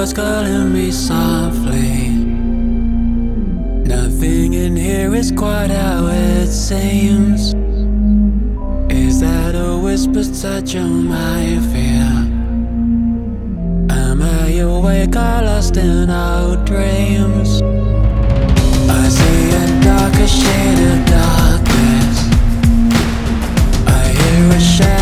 voice calling me softly. Nothing in here is quite how it seems. Is that a whisper touch on my fear? Am I awake or lost in our dreams? I see a darker shade of darkness. I hear a shadow.